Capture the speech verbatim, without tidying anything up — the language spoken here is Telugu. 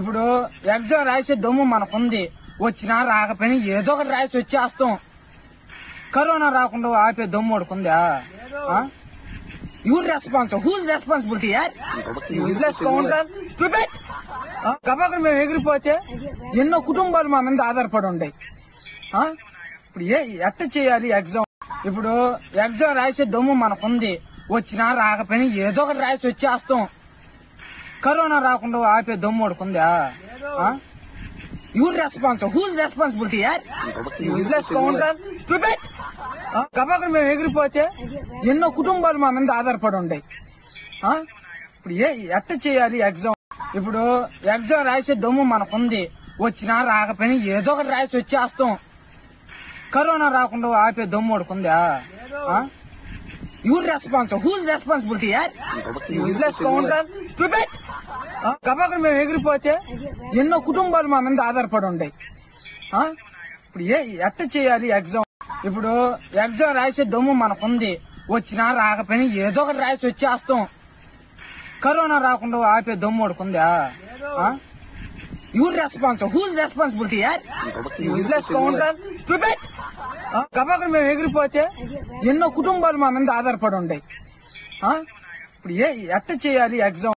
ఇప్పుడు ఎగ్జామ్ రాసే దమ్ము మనకుంది, వచ్చినా రాకపోయినా ఏదో ఒకటి రాసి వచ్చేస్తాం. కరోనా రాకుండా ఆపే దమ్ము అడుకుందా? Your response, whose responsibility? Yaar, useless scoundrel, stupid. Kabakar me egripote enno kutumbalu ma munda aadharpadu undayi. Ha ippudu ye atta cheyali exam, ippudu exam raise dommu manaku undi, vachina raakapeni edo okati raise vachestam. Corona raakunda aape dommu odukunda? Ha your response, whose responsibility? Yaar, useless scoundrel, stupid. గబాకులు మేము ఎగిరిపోతే ఎన్నో కుటుంబాలు మా మీద ఆధారపడి ఉంటాయి. ఇప్పుడు ఎట్ట చేయాలి ఎగ్జామ్? ఇప్పుడు ఎగ్జామ్ రాసే దమ్ము మనకుంది, వచ్చినా రాకపోయినా ఏదో ఒకటి రాసి వచ్చేస్తాం. కరోనా రాకుండా ఆపే దమ్ము అడుకుందా? Your response, whose responsibility? యార్, యూజ్లెస్ స్కౌండ్రల్, స్టూపిడ్. గబాకులు మేము ఎగిరిపోతే ఎన్నో కుటుంబాలు మా మీద ఆధారపడి ఉంటాయి. ఇప్పుడు ఎట్ట చేయాలి ఎగ్జామ్? ఇప్పుడు ఎగ్జామ్ రాసే దమ్ము మనకుంది, వచ్చినా రాకపోయినా ఏదో ఒకటి రాసి వచ్చేస్తాం. కరోనా రాకుండా ఆపే దమ్ము అడుకుందా? Your response, whose responsibility? యార్, యూజ్లెస్ స్కౌండ్రల్, స్టూపిడ్. గబాకులు మేము ఎగిరిపోతే ఎన్నో కుటుంబాలు మా మీద ఆధారపడి ఉంటాయి. ఇప్పుడు ఎట్ట చేయాలి ఎగ్జామ్?